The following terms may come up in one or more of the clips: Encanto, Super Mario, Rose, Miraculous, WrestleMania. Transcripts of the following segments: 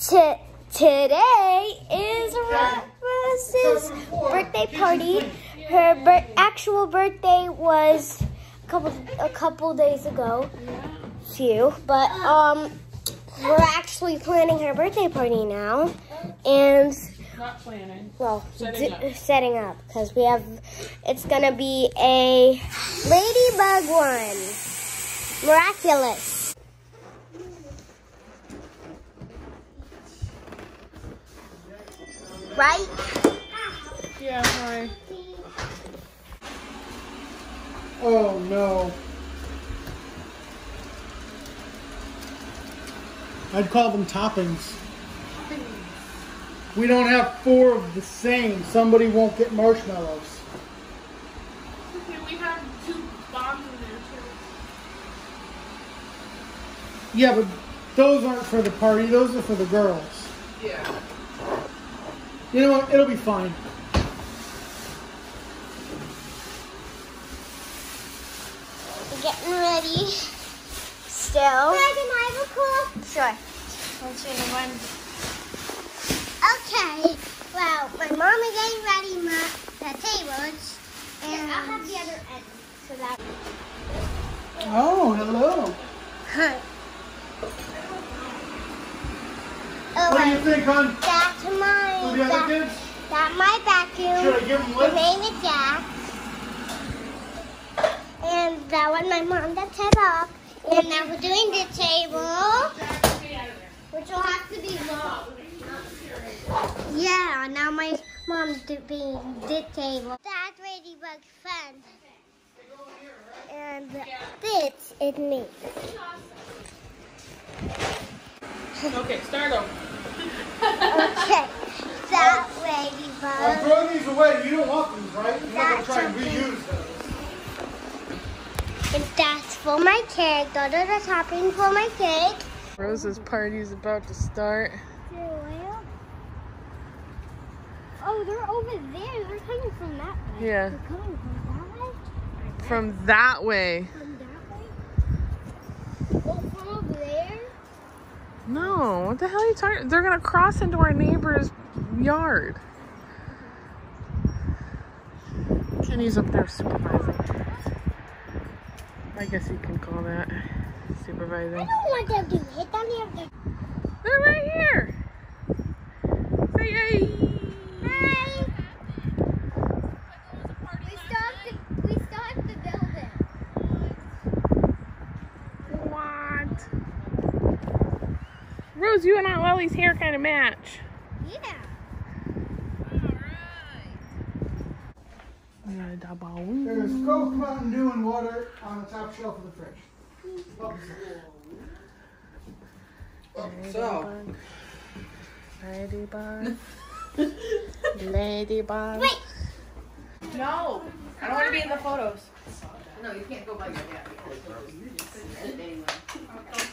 Today is Rose's birthday party. Her actual birthday was a couple days ago, but we're actually planning her birthday party now, and not planning. Well, setting up, because we have. It's gonna be a ladybug one, Miraculous. Right? Yeah. Hi. Oh no. I'd call them toppings. We don't have four of the same. Somebody won't get marshmallows. Okay, we have two bombs in there too. Yeah, but those aren't for the party. Those are for the girls. Yeah. You know what? It'll be fine. We're getting ready. Still. Can I have a call? Sure. Let's see the one. Okay, well, my mom is getting ready the tables, and I'll have the other end, so that... Oh, hello. Hi. Oh, what do you think, hon? That's mine. Oh, the other kids? That's my vacuum. Should I give them lips? The name is Jack. And that one, my mom, that's head off. And now we're doing the table, which will have to be long. Yeah, now my mom's doing the table. That's ladybug fun. And this is me. Okay, start over. Okay, that ladybug. Well, throw these away. You don't want these, right? You're not going to try and reuse those. And that's for my cake. Those are the toppings for my cake. Rose's party is about to start. Oh, they're over there. They're coming from that way. Yeah. They're coming from that way? Right. From that way. From that way? Oh, from over there? No. What the hell are you talking? They're going to cross into our neighbor's yard. Kenny's up there supervising. I guess you can call that supervising. I don't want them to hit them here. They're right here. Say hey. Rose, you and Aunt Lily's hair kind of match. Yeah. Alright. There's Coke, Mountain Dew, and water on the top shelf of the fridge. So. Ladybug. Ladybug. Wait! No! I don't want to be in the photos. No, you can't go by your dad.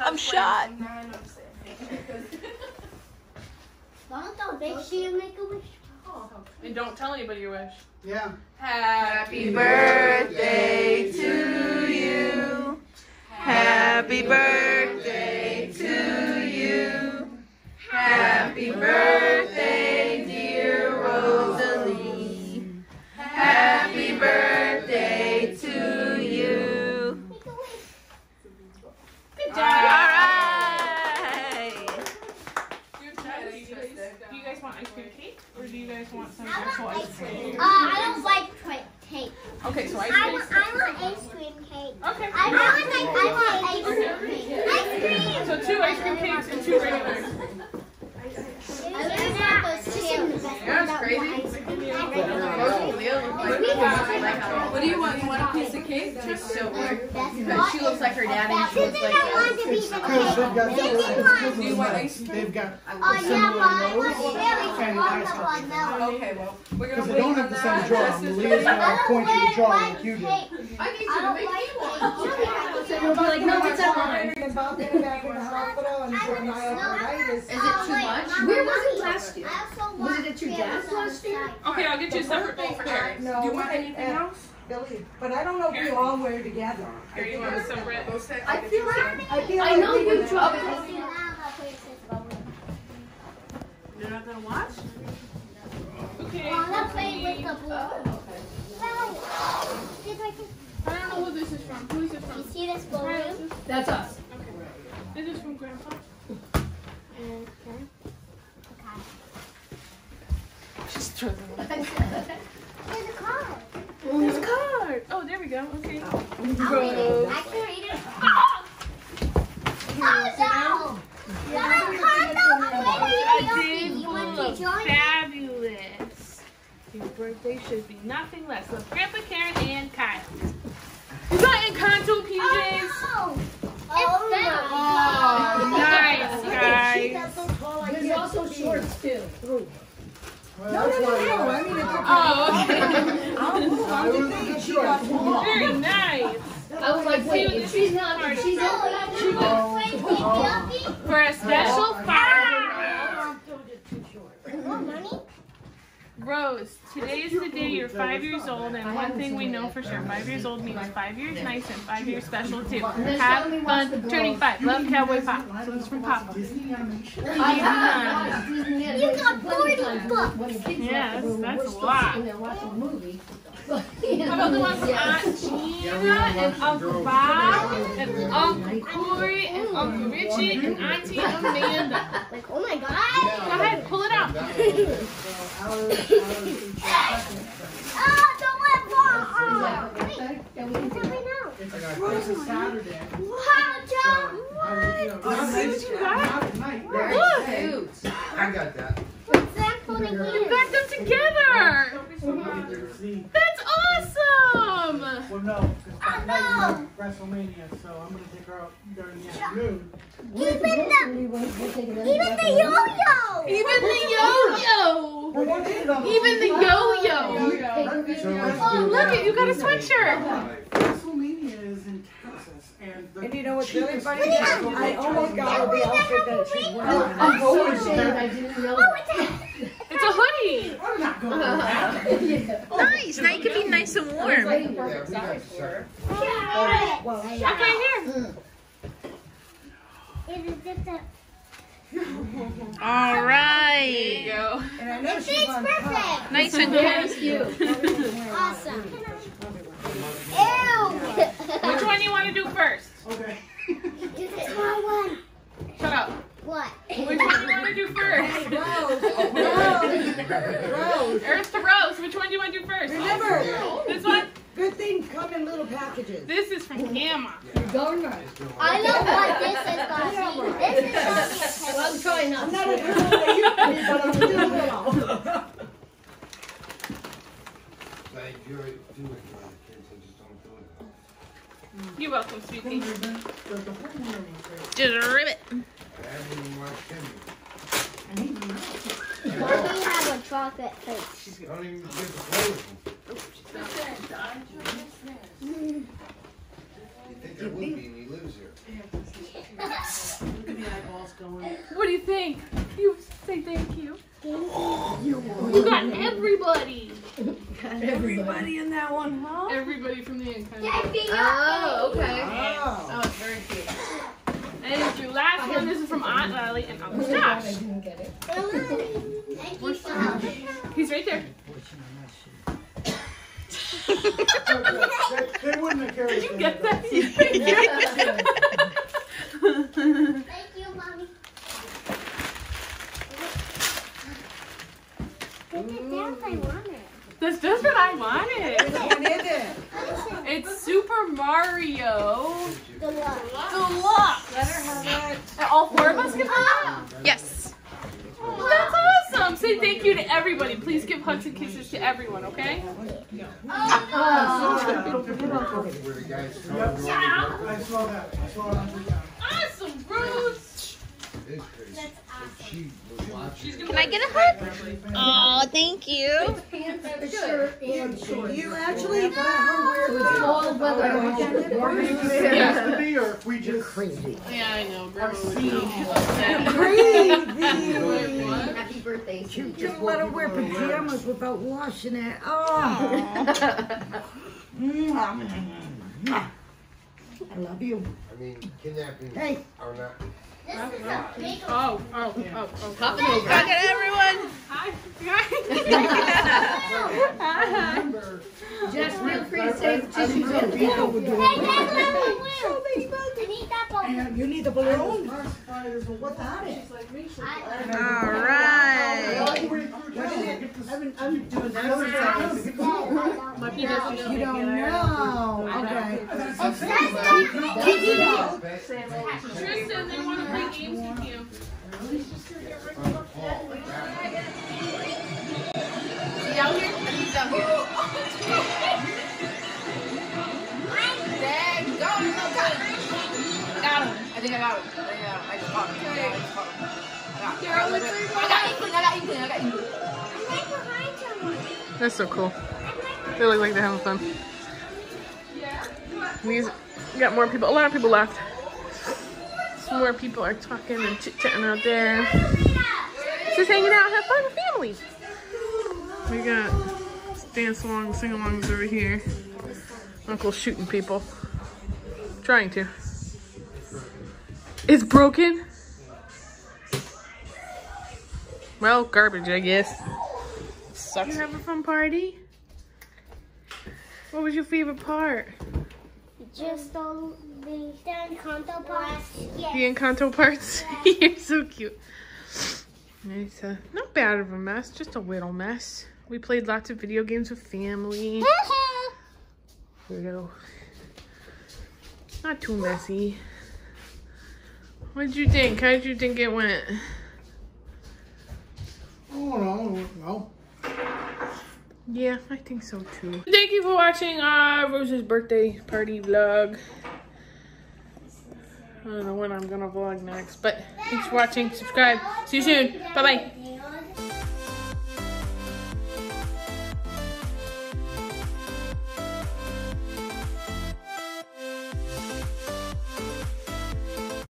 I'm shot. Don't make sure you make a wish. Oh. And don't tell anybody your wish. Yeah. Happy birthday to you. Happy birthday to you. Happy birthday, dear Rosalie. Happy birthday to you. Make a wish. Good job. Do you guys want some actual ice cream? I don't like cake. Okay, so I want ice cream cake. Okay. I want ice cream. So two ice cream cakes and two regular. That's crazy. What do you want? You want a piece of cake? She's so weird. She looks like her dad and she looks like her. Do you want ice cream? They've got okay, well, we're going to wait on that. Because they don't have the same jaw. I'm pointing to the jaw like you do. I need you to make me one. Like, no, it's all. Is it too much? Where was it last year? Was it at your dad's last year? Okay, I'll get you a separate thing for Harry. No, do you want anything else? Billy, but I don't know if we all wear together. Harry, you want a separate? I feel like I know you drove it. couple. Oh, okay. I don't know who this is from. Who is it from? You see this balloon? That's us. Okay. This is from Grandpa. Okay. She's throwing it. There's a card. Ooh. There's a card. Oh, there we go. Okay. I'll read it. I can read it. Oh, no. Fabulous. Your birthday should be nothing less. Look, Grandpa, Karen, and Kyle. You got Encanto PJs. Oh, no. Nice, guys. There's also shorts, too. Ooh. Well, no. I mean, oh, okay. Very nice. I was like, wait, she's not here. She's not for a special fire. Rose, today is the day you're 5 years old, and one thing we know for sure, 5 years old means 5 years nice and 5 years special too. Have fun turning 5. Love Cowboy Pop. So it's from Pop. You got 40 bucks. Yeah, that's a lot. How about the one from Aunt Gina and Uncle Bob and Uncle Corey and Uncle Richie and Auntie Amanda? Like, oh my God. Go ahead, pull it out. Oh, don't let it fall. Wait. Rose, it's Saturday. Wow, John, what? Look. I got that. What's that holding you? You backed them together. That's awesome. Well, no, because I'm WrestleMania, so I'm going to take her out during the afternoon. Even the yo-yo. Even the yo-yo. Even the yo-yo. Oh, look it. You got a sweatshirt. And you know what's really funny? I almost got the outfit that she's wearing. It's a hoodie. I'm not going nice. Now you can be nice and warm. All right. There you go. And it fits perfect. Nice and cute. Awesome. Which one do you want to do first? Okay. One. Shut up. What? Which one do you want to do first? Rose. Earth to Rose. Which one do you want to do first? Remember. This one? Good things come in little packages. This is from Gamma. You're going right. I know what this is going to be. This is going to be. Well, I'm trying not to. You're doing it right. You're welcome, sweetie. Just a ribbit. Mommy have a chocolate face. She's going to even get the clothes. You think there would be, and he lives here. Look at the eyeballs going. What do you think? You say thank you. You got everybody. Everybody in that one, huh? Everybody from the Encanto. Oh, okay. Wow. Oh, it's very cute. And it's your last one. This is from Aunt Lally and Uncle Josh. I didn't get it. He's right there. They wouldn't have carried. Did you get that? Thank you, Mommy. Put it down if I want it. That's just what I wanted. It's Super Mario Deluxe. Let her have it. And all four of us can have it? Yes. That's awesome. Say thank you to everybody. Please give hugs and kisses to everyone, okay? Awesome, Bruce. That's awesome. Can I get a hug? Oh, thank you. You actually got her with cold weather. Are you serious to me, or if we just crazy? Yeah, I know. Crazy. Happy birthday. You just let her wear pajamas without washing it. Oh. I love you. I mean, kidnapping are not. Huff it over. Hug it, everyone. Just feel free to save tissues and people. You need the balloon. Without it. All right. I'm doing that. You don't know. Okay. Tristan, they want to play games with you. He's out here. He's out here. There you go. He's on time. Got him. I think I got him. I just caught him. I got him. That's so cool. They look like they're having fun. We've got more people. A lot of people left. Some more people are talking and chit-chatting out there. Just hanging out, have fun with family. We got dance along, sing alongs over here. Uncle's shooting people. Trying to. It's broken? Well, garbage, I guess. Sucks. You have a fun party? What was your favorite part? Just all the Encanto parts. Yes. The Encanto parts? Yes. You're so cute. It's not bad of a mess, just a little mess. We played lots of video games with family. Here we go. Not too messy. What did you think? How did you think it went? Oh, no. Yeah, I think so too. Thank you for watching Rose's birthday party vlog. I don't know when I'm gonna vlog next, but thanks for watching. Subscribe. See you soon. Bye-bye.